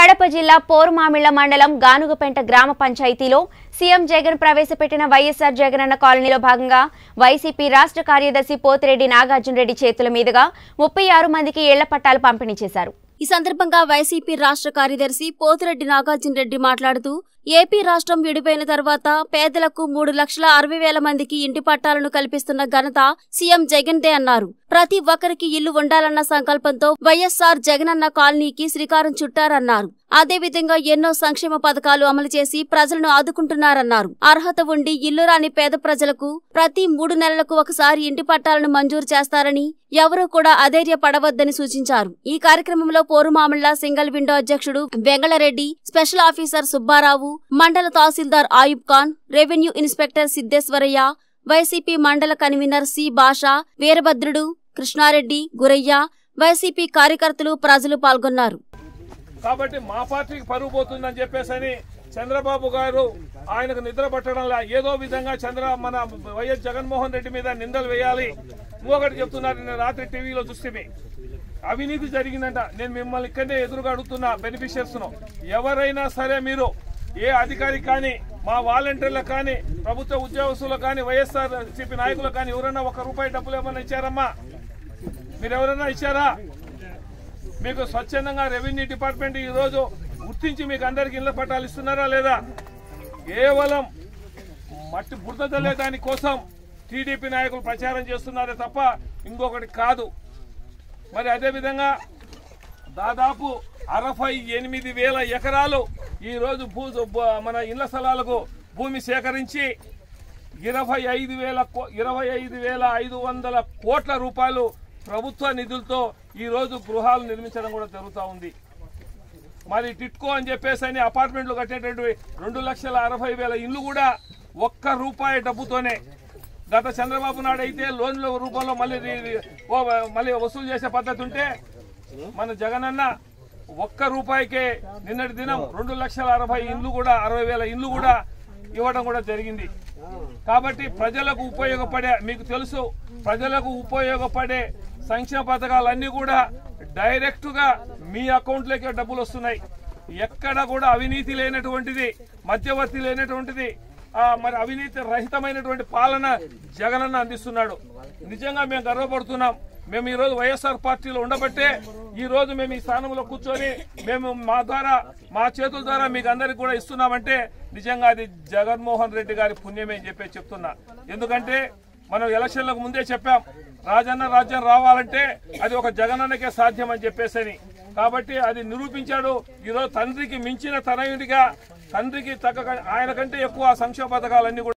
కడప జిల్లా పోరుమామిళ్ళ మండలం గానుగపేంట గ్రామ పంచాయతీలో సీఎం జగన్ ప్రవేశపెట్టిన వైఎస్ఆర్ జగనన్న కాలనీలో భాగంగా వైసీపీ రాష్ట్ర కార్యదర్శి పోతిరెడ్డి నాగార్జున రెడ్డి చేతుల మీదుగా 36 మందికి ఇళ్ల పట్టాలు పంపిణీ చేశారు. ఈ సందర్భంగా వైసీపీ రాష్ట్ర కార్యదర్శి పోతిరెడ్డి నాగార్జున రెడ్డి మాట్లాడుతూ ఏపీ రాష్ట్రం విడిపోయిన తర్వాత పేదలకు 3,60,000 మందికి ఇంటి పట్టాలను కల్పిస్తున్న ఘనత సీఎం జగన్ దే అన్నారు. ప్రతి ఒక్కరికి ఇల్లు ఉండాలన్న సంకల్పంతో వైఎస్ఆర్ జగనన్న కాలనీకి శ్రీకారం చుట్టారన్నారు. అదేవిధంగా ఎన్నో సంక్షేమ పథకాలు అమలు చేసి ప్రజలను ఆదుకుంటున్నారన్నారు. అర్హత ఉండి ఇల్లు రాని పేద ప్రజలకు ప్రతి 3 నెలలకు ఒకసారి ఇంటి పట్టాలను మంజూరు చేస్తారని ఎవరూ కూడా అధైర్యపడవద్దని సూచించారు. ఈ కార్యక్రమంలో పోరుమామిళ్ళ సింగిల్ విండో అధ్యక్షుడు బెంగళ రెడ్డి, స్పెషల్ ఆఫీసర్ సుబ్బారావు, మండల తహసీల్దార్ Ayub Khan, revenue inspector Siddheswarayya, YCP మండల convener C Basha, Veerabhadrudu, Krishna Reddy, Gurayya, YCP కార్యకర్తలు, ప్రజలు పాల్గొన్నారు. కాబట్టి మా పార్టీకి పరువు పోతుందని చెప్పేసి చంద్రబాబు గారు ఆయనకు నిద్ర పట్టడంలా ఏదో విధంగా మన వైఎస్ జగన్మోహన్ రెడ్డి మీద నిందలు వేయాలి. ఇంకొకటి చెప్తున్నారు, నేను రాత్రి టీవీలో చూస్తే అవినీతి జరిగిందంట. నేను మిమ్మల్ని ఇక్కడనే ఎదురుగా అడుగుతున్నా, బెనిఫిషియర్స్ ఎవరైనా సరే మీరు ఏ అధికారి కానీ, మా వాలంటీర్లకు కానీ, ప్రభుత్వ ఉద్యోగస్తులకు కానీ, వైఎస్ఆర్సీపీ నాయకులకు కానీ ఎవరైనా 1 రూపాయి డబ్బులు ఏమైనా ఇచ్చారమ్మా? మీరు ఎవరైనా ఇచ్చారా? మీకు స్వచ్ఛందంగా రెవెన్యూ డిపార్ట్మెంట్ ఈరోజు గుర్తించి మీకు అందరికి ఇళ్ల పట్టాలు ఇస్తున్నారా లేదా? కేవలం మట్టి బురద చల్లే దానికోసం టీడీపీ నాయకులు ప్రచారం చేస్తున్నారే తప్ప ఇంకొకటి కాదు. మరి అదేవిధంగా దాదాపు 68,000 ఎకరాలు ఈరోజు మన ఇళ్ల స్థలాలకు భూమి సేకరించి 25,500 కోట్ల రూపాయలు ప్రభుత్వ నిధులతో ఈరోజు గృహాలు నిర్మించడం కూడా జరుగుతూ ఉంది. మరి టిట్కో అని చెప్పేసి అపార్ట్మెంట్లు కట్టేటటువంటి 2,60,000 ఇళ్ళు కూడా 1 రూపాయి డబ్బుతోనే గత చంద్రబాబు నాయుడు అయితే లోన్ల రూపంలో మళ్ళీ వసూలు చేసే పద్ధతి ఉంటే, మన జగనన్న 1 రూపాయికే నిన్నటి దినం 2,60,000 ఇండ్లు కూడా ఇవ్వడం కూడా జరిగింది. కాబట్టి ప్రజలకు ఉపయోగపడే, మీకు తెలుసు, ప్రజలకు ఉపయోగపడే సంక్షేమ పథకాలన్నీ కూడా డైరెక్టుగా మీ అకౌంట్లోకి డబ్బులు వస్తున్నాయి. ఎక్కడ కూడా అవినీతి లేనటువంటిది, మధ్యవర్తి లేనటువంటిది, మరి అవినీతి రహితమైనటువంటి పాలన జగనన్న అందిస్తున్నాడు. నిజంగా మేము గర్వపడుతున్నాం. మేము ఈరోజు వైఎస్ఆర్ పార్టీలో ఉండబట్టే ఈరోజు మేము ఈ స్థానంలో కూర్చొని మా చేతుల ద్వారా మీకు అందరికి కూడా ఇస్తున్నామంటే నిజంగా అది జగన్మోహన్ రెడ్డి గారి పుణ్యమే అని చెప్పి చెప్తున్నా. ఎందుకంటే మనం ఎలక్షన్లకు ముందే చెప్పాం, రాజన్న రాజ్యం రావాలంటే అది ఒక జగనన్నకే సాధ్యం అని చెప్పేసి. కాబట్టి అది నిరూపించాడు. ఈరోజు తండ్రికి మించిన తనయుడిగా, తండ్రికి తగ్గ, ఆయన కంటే ఎక్కువ సంక్షేమ పథకాలన్నీ